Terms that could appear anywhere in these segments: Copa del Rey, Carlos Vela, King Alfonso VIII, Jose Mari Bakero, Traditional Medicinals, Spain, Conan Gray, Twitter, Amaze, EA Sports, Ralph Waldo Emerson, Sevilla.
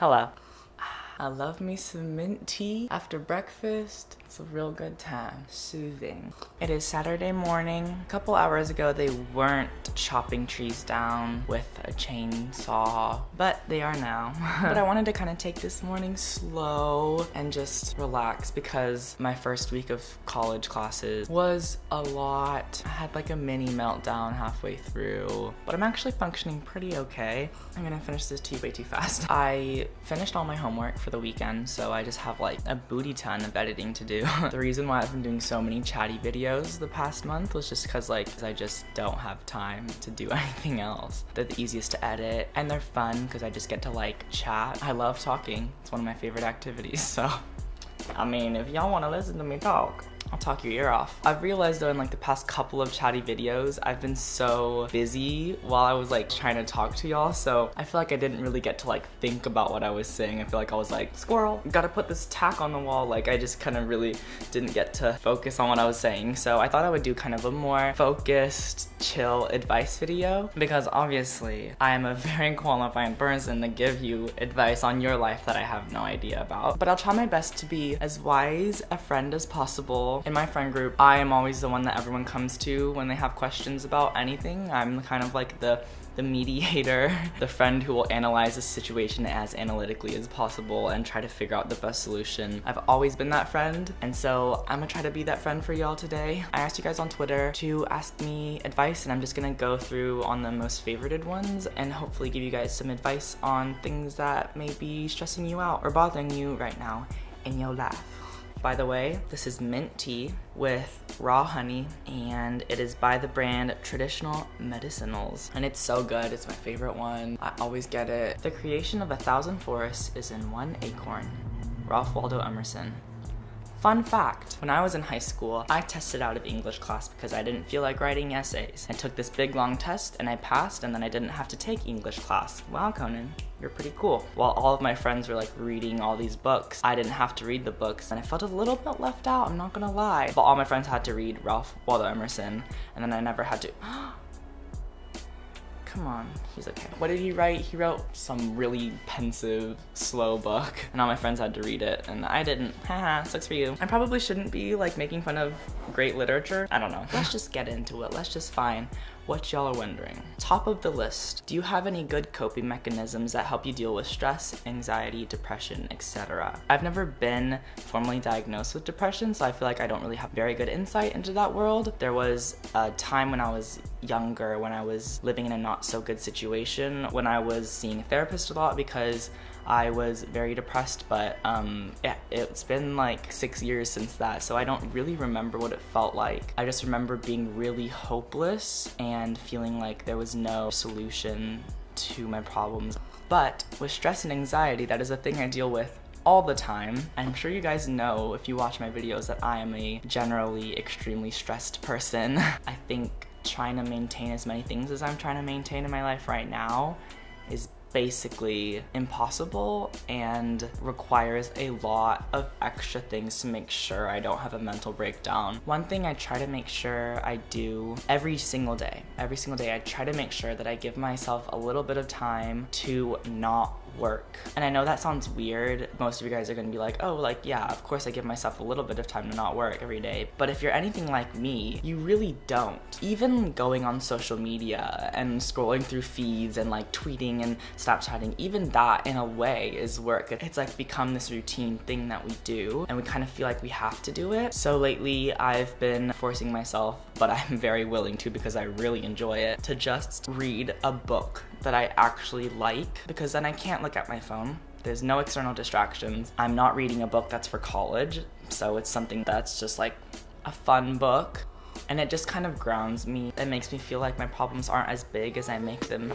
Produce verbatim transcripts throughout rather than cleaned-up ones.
Hello. I love me some mint tea after breakfast. It's a real good time. Soothing. It is Saturday morning. A couple hours ago, they weren't chopping trees down with a chainsaw, but they are now. But I wanted to kind of take this morning slow and just relax because my first week of college classes was a lot. I had like a mini meltdown halfway through, but I'm actually functioning pretty okay. I'm gonna finish this tea way too fast. I finished all my homework for the weekend, so I just have like a booty ton of editing to do. The reason why I've been doing so many chatty videos the past month was just because like I just don't have time to do anything else. They're the easiest to edit and they're fun because I just get to like chat. I love talking. It's one of my favorite activities, so I mean, if y'all want to listen to me talk, I'll talk your ear off. I've realized though in like the past couple of chatty videos, I've been so busy while I was like trying to talk to y'all, so I feel like I didn't really get to like think about what I was saying. I feel like I was like, squirrel, gotta put this tack on the wall. Like I just kind of really didn't get to focus on what I was saying. So I thought I would do kind of a more focused, chill advice video because obviously I am a very qualified person to give you advice on your life that I have no idea about. But I'll try my best to be as wise a friend as possible. In my friend group, I am always the one that everyone comes to when they have questions about anything. I'm kind of like the the mediator, the friend who will analyze the situation as analytically as possible and try to figure out the best solution. I've always been that friend, and so I'm gonna try to be that friend for y'all today. I asked you guys on Twitter to ask me advice, and I'm just gonna go through on the most favorited ones and hopefully give you guys some advice on things that may be stressing you out or bothering you right now in your life. By the way, this is mint tea with raw honey, and it is by the brand Traditional Medicinals. And it's so good, it's my favorite one. I always get it. The creation of a thousand forests is in one acorn. Ralph Waldo Emerson. Fun fact, when I was in high school, I tested out of English class because I didn't feel like writing essays. I took this big long test and I passed, and then I didn't have to take English class. Wow, Conan, you're pretty cool. While all of my friends were like reading all these books, I didn't have to read the books, and I felt a little bit left out, I'm not gonna lie. But all my friends had to read Ralph Waldo Emerson, and then I never had to. Come on, he's okay. What did he write? He wrote some really pensive, slow book, and all my friends had to read it, and I didn't. Haha, sucks for you. I probably shouldn't be like making fun of great literature. I don't know. Let's just get into it. Let's just find what y'all are wondering. Top of the list, do you have any good coping mechanisms that help you deal with stress, anxiety, depression, et cetera? I've never been formally diagnosed with depression, so I feel like I don't really have very good insight into that world. There was a time when I was younger, when I was living in a not so good situation, when I was seeing a therapist a lot because I was very depressed, but um, yeah, it's been like six years since that, so I don't really remember what it felt like. I just remember being really hopeless and feeling like there was no solution to my problems. But with stress and anxiety, that is a thing I deal with all the time. I'm sure you guys know if you watch my videos that I am a generally extremely stressed person. I think trying to maintain as many things as I'm trying to maintain in my life right now is basically impossible and requires a lot of extra things to make sure I don't have a mental breakdown. One thing I try to make sure I do every single day, every single day I try to make sure that I give myself a little bit of time to not work. And I know that sounds weird. Most of you guys are gonna be like, oh, like, yeah, of course I give myself a little bit of time to not work every day. But if you're anything like me, you really don't. Even going on social media and scrolling through feeds and like tweeting and Snapchatting, even that in a way is work. It's like become this routine thing that we do, and we kind of feel like we have to do it. So lately I've been forcing myself, but I'm very willing to because I really enjoy it, to just read a book that I actually like, because then I can't look at my phone. There's no external distractions. I'm not reading a book that's for college, so it's something that's just like a fun book. And it just kind of grounds me. It makes me feel like my problems aren't as big as I make them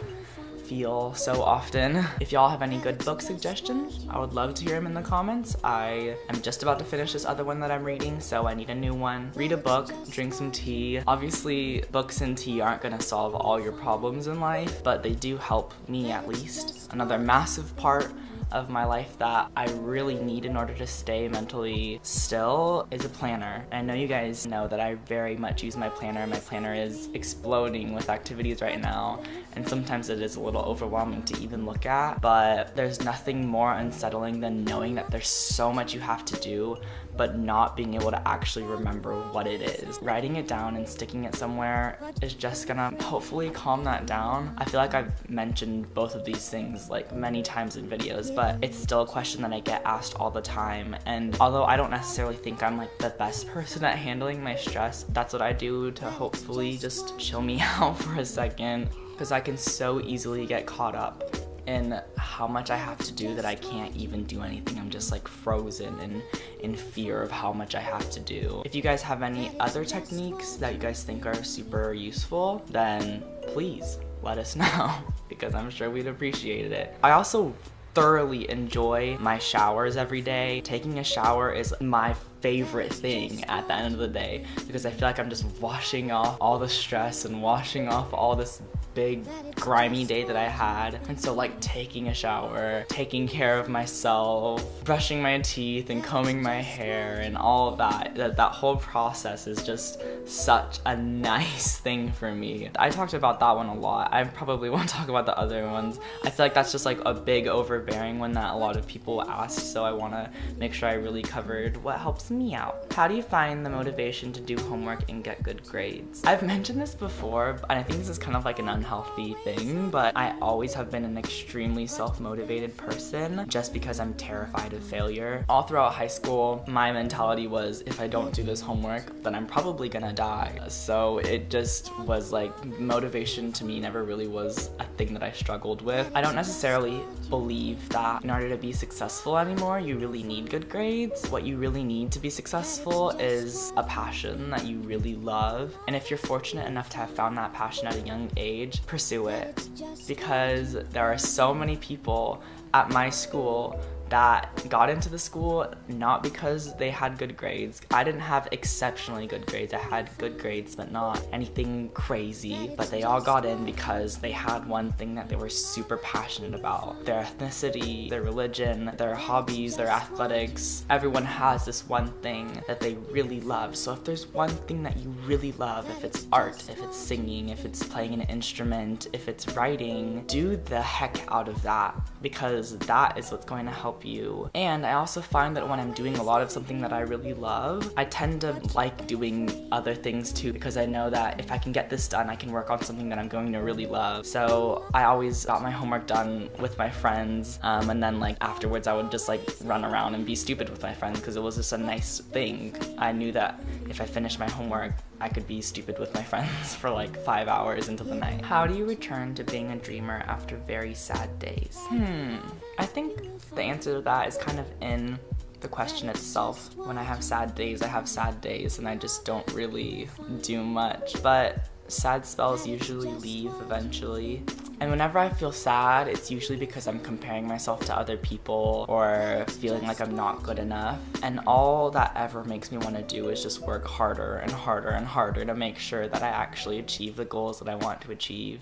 feel so often. If y'all have any good book suggestions, I would love to hear them in the comments. I am just about to finish this other one that I'm reading, so I need a new one. Read a book, drink some tea. Obviously, books and tea aren't gonna solve all your problems in life, but they do help me at least. Another massive part of my life that I really need in order to stay mentally still is a planner. I know you guys know that I very much use my planner. My planner is exploding with activities right now, and sometimes it is a little overwhelming to even look at, but there's nothing more unsettling than knowing that there's so much you have to do, but not being able to actually remember what it is. Writing it down and sticking it somewhere is just gonna hopefully calm that down. I feel like I've mentioned both of these things like many times in videos, but it's still a question that I get asked all the time. And although I don't necessarily think I'm like the best person at handling my stress, that's what I do to hopefully just chill me out for a second, because I can so easily get caught up in how much I have to do that I can't even do anything. I'm just like frozen and in fear of how much I have to do. If you guys have any other techniques that you guys think are super useful, then please let us know, because I'm sure we'd appreciate it. I also thoroughly enjoy my showers every day. Taking a shower is my favorite thing at the end of the day, because I feel like I'm just washing off all the stress and washing off all this big grimy day that I had. And so like taking a shower, taking care of myself, brushing my teeth and combing my hair and all of that, that, that whole process is just such a nice thing for me. I talked about that one a lot. I probably won't talk about the other ones. I feel like that's just like a big overbearing one that a lot of people ask, so I wanna make sure I really covered what helps me out. How do you find the motivation to do homework and get good grades? I've mentioned this before, and I think this is kind of like an unhealthy thing, but I always have been an extremely self-motivated person just because I'm terrified of failure. All throughout high school, my mentality was if I don't do this homework, then I'm probably gonna die. So it just was like motivation to me never really was a thing that I struggled with. I don't necessarily believe that in order to be successful anymore, you really need good grades. What you really need to be successful is a passion that you really love. And if you're fortunate enough to have found that passion at a young age, pursue it, because there are so many people at my school that got into the school not because they had good grades. I didn't have exceptionally good grades. I had good grades, but not anything crazy. But they all got in because they had one thing that they were super passionate about. Their ethnicity, their religion, their hobbies, their athletics. Everyone has this one thing that they really love. So if there's one thing that you really love, if it's art, if it's singing, if it's playing an instrument, if it's writing, do the heck out of that, because that is what's going to help you. And I also find that when I'm doing a lot of something that I really love, I tend to like doing other things too, because I know that if I can get this done, I can work on something that I'm going to really love. So I always got my homework done with my friends, um, and then like afterwards I would just like run around and be stupid with my friends, because it was just a nice thing. I knew that if I finished my homework, I could be stupid with my friends for like five hours into the night. How do you return to being a dreamer after very sad days? Hmm, I think the answer to that is kind of in the question itself. When I have sad days, I have sad days, and I just don't really do much. But sad spells usually leave eventually. And whenever I feel sad, it's usually because I'm comparing myself to other people or feeling like I'm not good enough. And all that ever makes me want to do is just work harder and harder and harder to make sure that I actually achieve the goals that I want to achieve.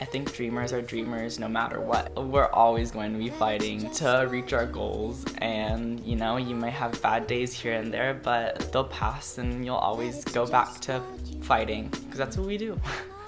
I think dreamers are dreamers no matter what. We're always going to be fighting to reach our goals, and you know, you might have bad days here and there, but they'll pass and you'll always go back to fighting, because that's what we do.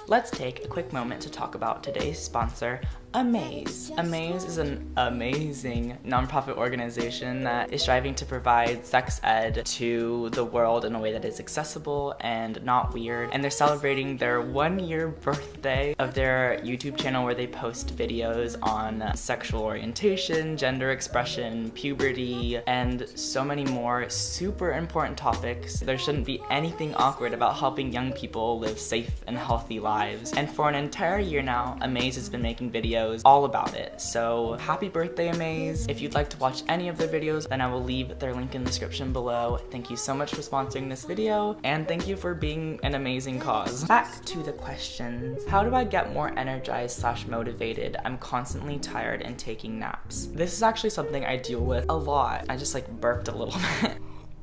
Let's take a quick moment to talk about today's sponsor, Amaze. Amaze is an amazing nonprofit organization that is striving to provide sex ed to the world in a way that is accessible and not weird. And they're celebrating their one-year birthday of their YouTube channel, where they post videos on sexual orientation, gender expression, puberty, and so many more super important topics. There shouldn't be anything awkward about helping young people live safe and healthy lives. Lives. And for an entire year now, Amaze has been making videos all about it. So happy birthday, Amaze. If you'd like to watch any of their videos, then I will leave their link in the description below. Thank you so much for sponsoring this video, and thank you for being an amazing cause. Back to the questions. How do I get more energized slash motivated? I'm constantly tired and taking naps. This is actually something I deal with a lot. I just like burped a little bit.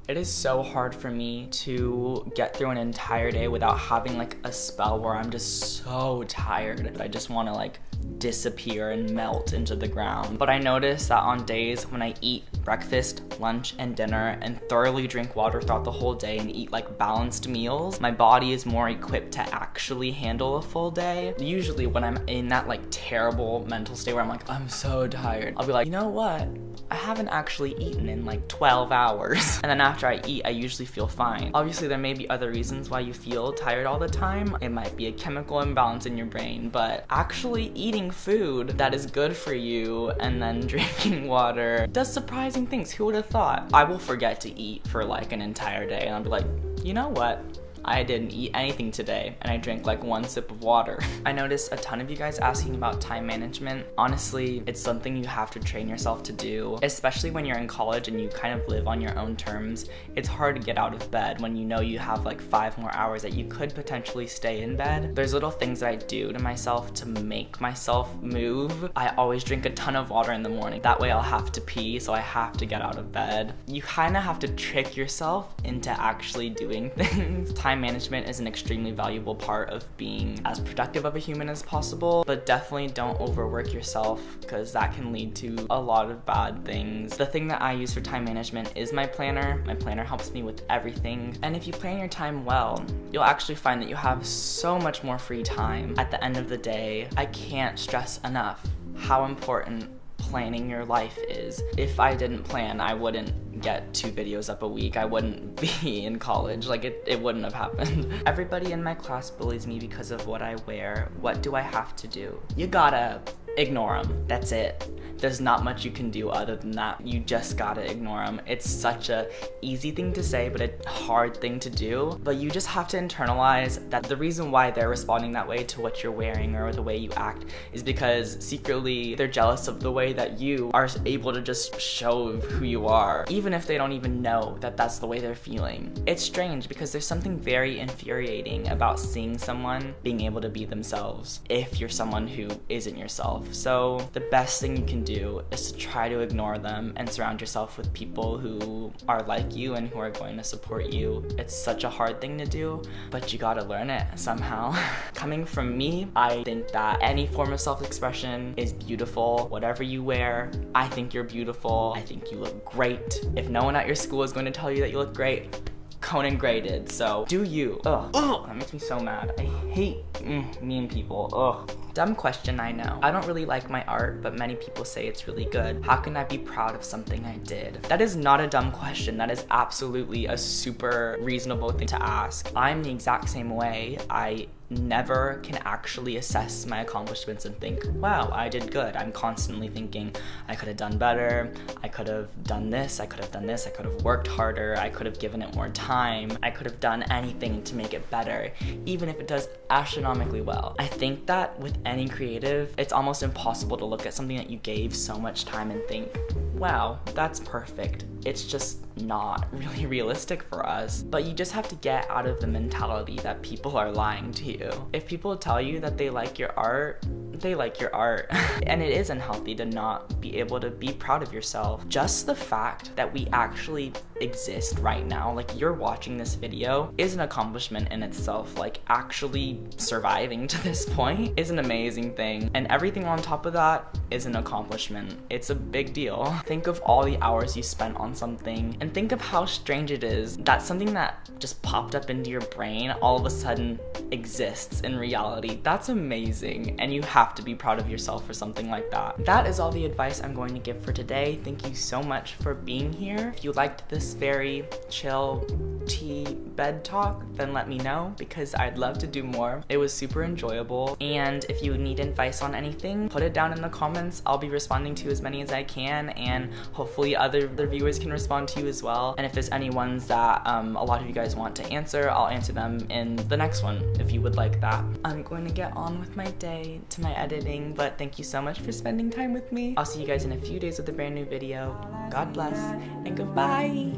It is so hard for me to get through an entire day without having like a spell where I'm just so tired that I just want to like disappear and melt into the ground. But I noticed that on days when I eat breakfast, lunch, and dinner, and thoroughly drink water throughout the whole day and eat like balanced meals, my body is more equipped to actually handle a full day. Usually when I'm in that like terrible mental state where I'm like, I'm so tired, I'll be like, you know what? I haven't actually eaten in like twelve hours. And then after I eat, I usually feel fine. Obviously there may be other reasons why you feel tired all the time. It might be a chemical imbalance in your brain, but actually eating food that is good for you and then drinking water does surprising things. Who would have thought? I will forget to eat for like an entire day and I'll be like, you know what? I didn't eat anything today and I drank like one sip of water. I noticed a ton of you guys asking about time management. Honestly, it's something you have to train yourself to do, especially when you're in college and you kind of live on your own terms. It's hard to get out of bed when you know you have like five more hours that you could potentially stay in bed. There's little things that I do to myself to make myself move. I always drink a ton of water in the morning. That way I'll have to pee, so I have to get out of bed. You kind of have to trick yourself into actually doing things. Time management is an extremely valuable part of being as productive of a human as possible, but definitely don't overwork yourself because that can lead to a lot of bad things. The thing that I use for time management is my planner. My planner helps me with everything, and if you plan your time well, you'll actually find that you have so much more free time at the end of the day. I can't stress enough how important planning your life is. If I didn't plan, I wouldn't get two videos up a week. I wouldn't be in college. Like it, it wouldn't have happened. Everybody in my class bullies me because of what I wear. What do I have to do? You gotta ignore them. That's it. There's not much you can do other than that. You just gotta ignore them. It's such a easy thing to say, but a hard thing to do. But you just have to internalize that the reason why they're responding that way to what you're wearing or the way you act is because secretly they're jealous of the way that you are able to just show who you are, even if they don't even know that that's the way they're feeling. It's strange because there's something very infuriating about seeing someone being able to be themselves if you're someone who isn't yourself. So the best thing you can do is to try to ignore them and surround yourself with people who are like you and who are going to support you. It's such a hard thing to do, but you gotta learn it somehow. Coming from me, I think that any form of self-expression is beautiful. Whatever you wear, I think you're beautiful. I think you look great. If no one at your school is going to tell you that you look great, Conan Gray did, so do you. Ugh. Ugh. That makes me so mad. I hate mm, mean people. Ugh. Dumb question, I know. I don't really like my art, but many people say it's really good. How can I be proud of something I did? That is not a dumb question. That is absolutely a super reasonable thing to ask. I'm the exact same way. I never can actually assess my accomplishments and think, wow, I did good. I'm constantly thinking, I could have done better. I could have done this. I could have done this. I could have worked harder. I could have given it more time. I could have done anything to make it better, even if it does astronomically well. I think that with any creative, it's almost impossible to look at something that you gave so much time and think, wow, that's perfect. It's just not really realistic for us. But you just have to get out of the mentality that people are lying to you. If people tell you that they like your art, they like your art. And it is unhealthy to not be able to be proud of yourself. Just the fact that we actually exist right now, like you're watching this video, is an accomplishment in itself. Like actually surviving to this point is an amazing thing. And everything on top of that is an accomplishment. It's a big deal. Think of all the hours you spent on something and think of how strange it is that something that just popped up into your brain all of a sudden exists in reality. That's amazing. And you have to be proud of yourself for something like that. That is all the advice I'm going to give for today. Thank you so much for being here. If you liked this very chill tea bed talk, then let me know because I'd love to do more. It was super enjoyable. And if you need advice on anything, put it down in the comments. I'll be responding to as many as I can, and hopefully other, other viewers can respond to you as well. And if there's any ones that um, a lot of you guys want to answer, I'll answer them in the next one if you would like that. I'm going to get on with my day, to my editing, but thank you so much for spending time with me. I'll see you guys in a few days with a brand new video. God bless and goodbye.